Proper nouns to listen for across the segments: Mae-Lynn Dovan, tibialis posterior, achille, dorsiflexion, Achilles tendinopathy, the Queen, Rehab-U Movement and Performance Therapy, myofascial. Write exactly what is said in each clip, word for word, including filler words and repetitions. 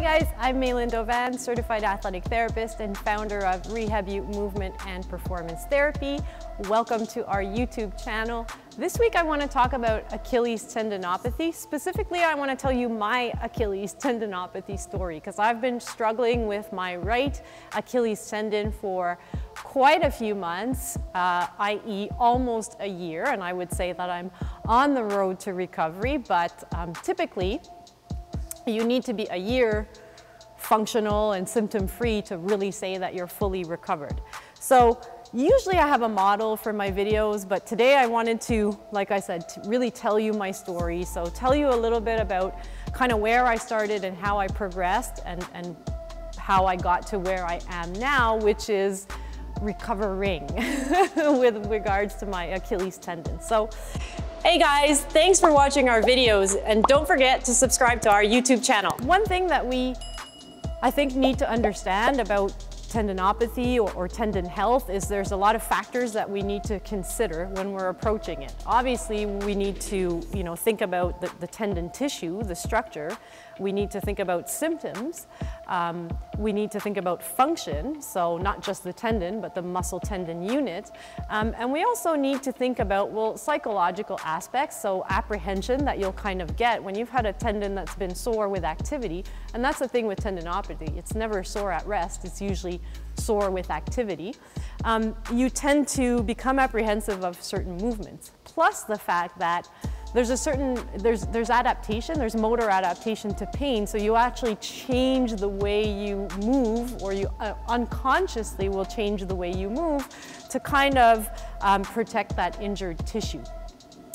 Hi guys, I'm Mae-Lynn Dovan, Certified Athletic Therapist and founder of Rehab-U Movement and Performance Therapy. Welcome to our YouTube channel. This week I want to talk about Achilles tendinopathy. Specifically, I want to tell you my Achilles tendinopathy story because I've been struggling with my right Achilles tendon for quite a few months, uh, i e almost a year, and I would say that I'm on the road to recovery, but um, typically, you need to be a year functional and symptom-free to really say that you're fully recovered. So usually I have a model for my videos, but today I wanted to, like I said, to really tell you my story. So tell you a little bit about kind of where I started and how I progressed and, and how I got to where I am now, which is recovering with regards to my Achilles tendon. So. Hey guys, thanks for watching our videos and don't forget to subscribe to our YouTube channel. One thing that we, I think, need to understand about tendinopathy or, or tendon health is there's a lot of factors that we need to consider when we're approaching it. Obviously, we need to, you know, think about the, the tendon tissue, the structure. We need to think about symptoms. Um, we need to think about function, so not just the tendon, but the muscle tendon unit. Um, and we also need to think about, well, psychological aspects, so apprehension that you'll kind of get when you've had a tendon that's been sore with activity. And that's the thing with tendinopathy. It's never sore at rest. It's usually sore with activity. Um, you tend to become apprehensive of certain movements, plus the fact that There's a certain, there's, there's adaptation, there's motor adaptation to pain, so you actually change the way you move, or you uh, unconsciously will change the way you move to kind of um, protect that injured tissue.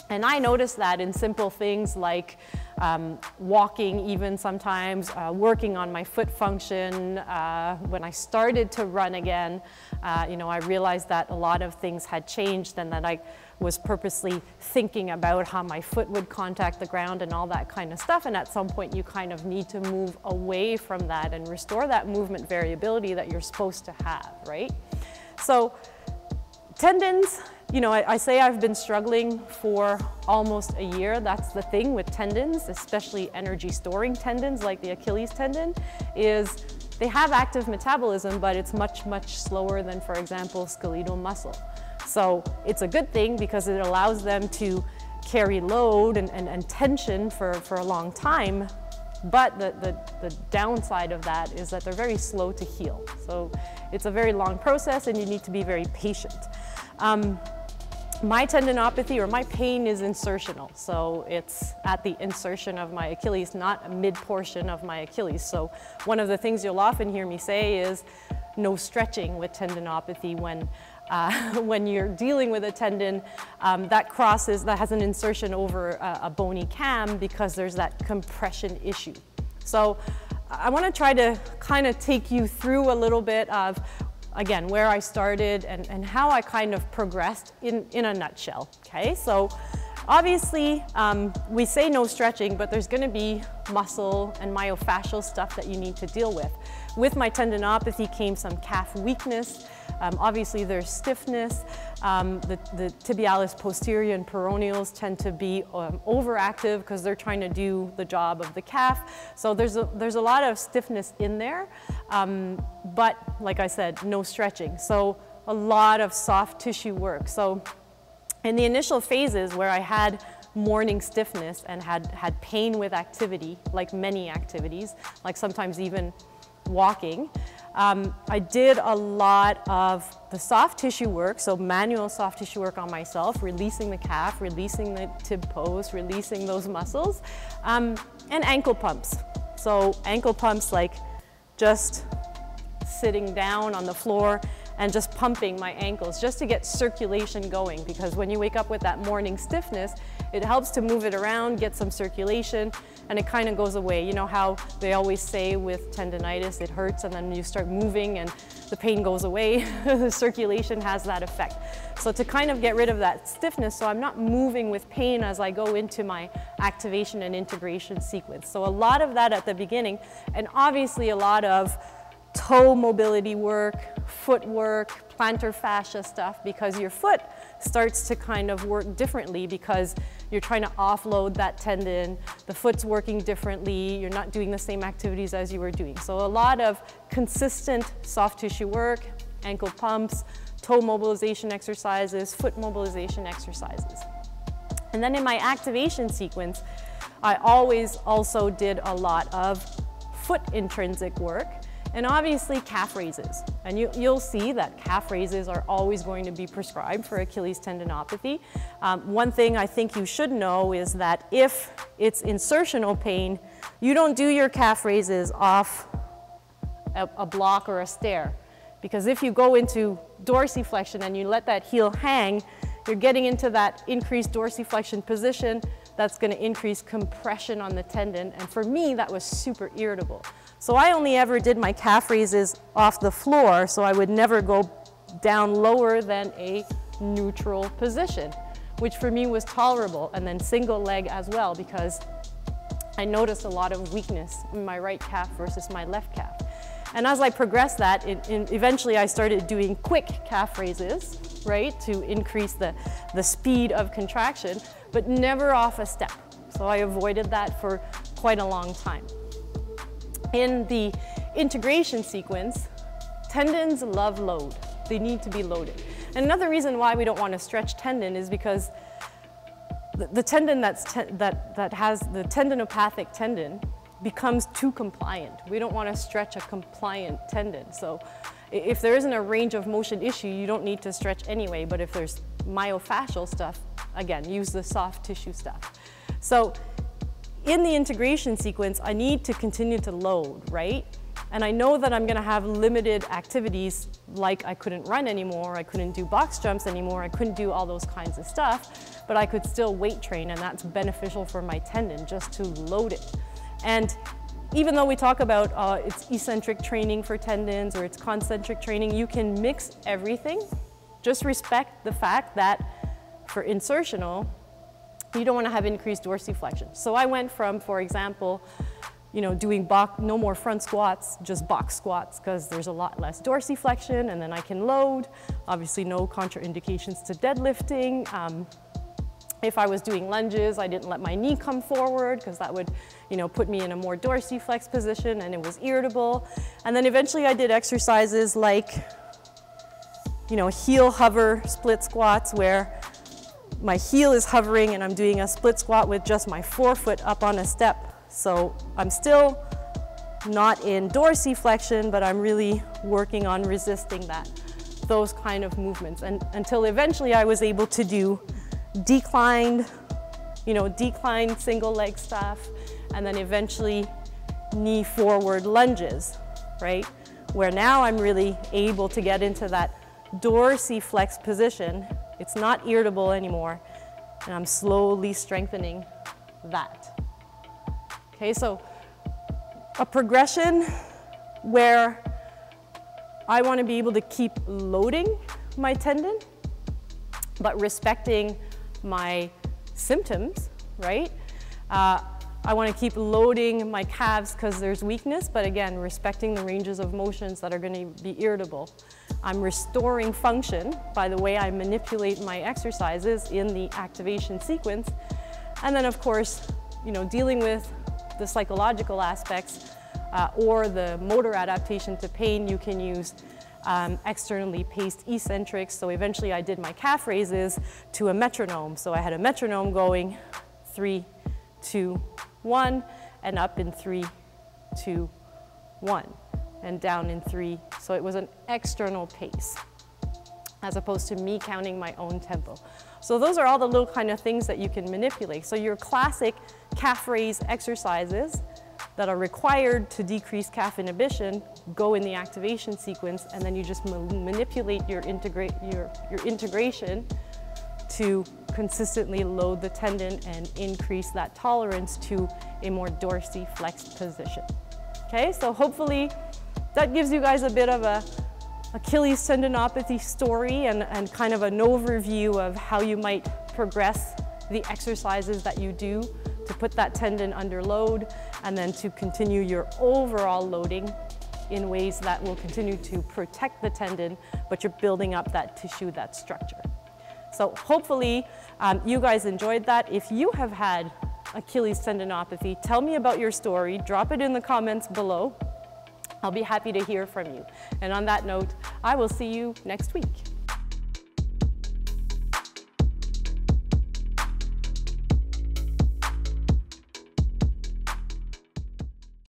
And I noticed that in simple things like um, walking, even sometimes, uh, working on my foot function. Uh, when I started to run again, uh, you know, I realized that a lot of things had changed and that I was purposely thinking about how my foot would contact the ground and all that kind of stuff. And at some point you kind of need to move away from that and restore that movement variability that you're supposed to have, right? So tendons, you know, I, I say I've been struggling for almost a year. That's the thing with tendons, especially energy storing tendons like the Achilles tendon, is they have active metabolism, but it's much, much slower than, for example, skeletal muscle. So it's a good thing because it allows them to carry load and, and, and tension for, for a long time. But the, the, the downside of that is that they're very slow to heal. So it's a very long process and you need to be very patient. Um, My tendinopathy or my pain is insertional, so it's at the insertion of my Achilles, not mid-portion of my Achilles. So one of the things you'll often hear me say is no stretching with tendinopathy when, uh, when you're dealing with a tendon um, that crosses, that has an insertion over a, a bony cam because there's that compression issue. So I want to try to kind of take you through a little bit of again, where I started and, and how I kind of progressed in, in a nutshell, okay? So obviously um, we say no stretching, but there's gonna be muscle and myofascial stuff that you need to deal with. With my tendinopathy came some calf weakness. Um, obviously there's stiffness. Um, the, the tibialis posterior and peroneals tend to be um, overactive because they're trying to do the job of the calf. So there's a, there's a lot of stiffness in there. Um, but like I said, no stretching. So a lot of soft tissue work. So in the initial phases where I had morning stiffness and had, had pain with activity, like many activities, like sometimes even walking, Um, I did a lot of the soft tissue work, so manual soft tissue work on myself, releasing the calf, releasing the tib pose, releasing those muscles, um, and ankle pumps. So ankle pumps like just sitting down on the floor and just pumping my ankles just to get circulation going, because when you wake up with that morning stiffness, it helps to move it around, get some circulation, and it kind of goes away. You know how they always say with tendinitis, it hurts and then you start moving and the pain goes away. The circulation has that effect. So to kind of get rid of that stiffness, so I'm not moving with pain as I go into my activation and integration sequence. So a lot of that at the beginning, and obviously a lot of toe mobility work, footwork, plantar fascia stuff, because your foot starts to kind of work differently because you're trying to offload that tendon, the foot's working differently, you're not doing the same activities as you were doing. So a lot of consistent soft tissue work, ankle pumps, toe mobilization exercises, foot mobilization exercises. And then in my activation sequence, I always also did a lot of foot intrinsic work and obviously calf raises. And you, you'll see that calf raises are always going to be prescribed for Achilles tendinopathy. Um, one thing I think you should know is that if it's insertional pain, you don't do your calf raises off a, a block or a stair. Because if you go into dorsiflexion and you let that heel hang, you're getting into that increased dorsiflexion position that's going to increase compression on the tendon. And for me, that was super irritable. So I only ever did my calf raises off the floor, so I would never go down lower than a neutral position, which for me was tolerable. And then single leg as well, because I noticed a lot of weakness in my right calf versus my left calf. And as I progressed that, it, it, eventually I started doing quick calf raises, right, to increase the, the speed of contraction, but never off a step. So I avoided that for quite a long time. In the integration sequence, tendons love load. They need to be loaded. And another reason why we don't want to stretch tendon is because the, the tendon that's te that, that has the tendinopathic tendon becomes too compliant. We don't want to stretch a compliant tendon. So if there isn't a range of motion issue, you don't need to stretch anyway, but if there's myofascial stuff, again, use the soft tissue stuff. So in the integration sequence, I need to continue to load, right? And I know that I'm going to have limited activities, like I couldn't run anymore, I couldn't do box jumps anymore, I couldn't do all those kinds of stuff, but I could still weight train, and that's beneficial for my tendon just to load it. And even though we talk about uh, it's eccentric training for tendons or it's concentric training, you can mix everything. Just respect the fact that for insertional, you don't want to have increased dorsiflexion. So I went from, for example, you know, doing box, no more front squats, just box squats, because there's a lot less dorsiflexion, and then I can load. Obviously no contraindications to deadlifting. Um, If I was doing lunges, I didn't let my knee come forward because that would, you know, put me in a more dorsiflex position, and it was irritable. And then eventually I did exercises like, you know, heel hover split squats where my heel is hovering and I'm doing a split squat with just my forefoot up on a step. So I'm still not in dorsiflexion, but I'm really working on resisting that, those kind of movements. And until eventually I was able to do declined, you know, declined single leg stuff, and then eventually knee forward lunges, right? Where now I'm really able to get into that dorsiflex position. It's not irritable anymore, and I'm slowly strengthening that. Okay, so a progression where I want to be able to keep loading my tendon, but respecting my symptoms, right? Uh, I want to keep loading my calves because there's weakness, but again, respecting the ranges of motions that are going to be irritable. I'm restoring function by the way I manipulate my exercises in the activation sequence. And then of course, you know, dealing with the psychological aspects uh, or the motor adaptation to pain, you can use Um, externally paced eccentrics. So eventually I did my calf raises to a metronome. So I had a metronome going three, two, one, and up in three, two, one, and down in three. So it was an external pace as opposed to me counting my own tempo. So those are all the little kind of things that you can manipulate. So your classic calf raise exercises that are required to decrease calf inhibition go in the activation sequence, and then you just ma manipulate your, integra your, your integration to consistently load the tendon and increase that tolerance to a more dorsiflexed position. Okay, so hopefully that gives you guys a bit of a Achilles tendinopathy story and, and kind of an overview of how you might progress the exercises that you do to put that tendon under load, and then to continue your overall loading in ways that will continue to protect the tendon, but you're building up that tissue, that structure. So hopefully um, you guys enjoyed that. If you have had Achilles tendinopathy, tell me about your story. Drop it in the comments below. I'll be happy to hear from you. And on that note, I will see you next week.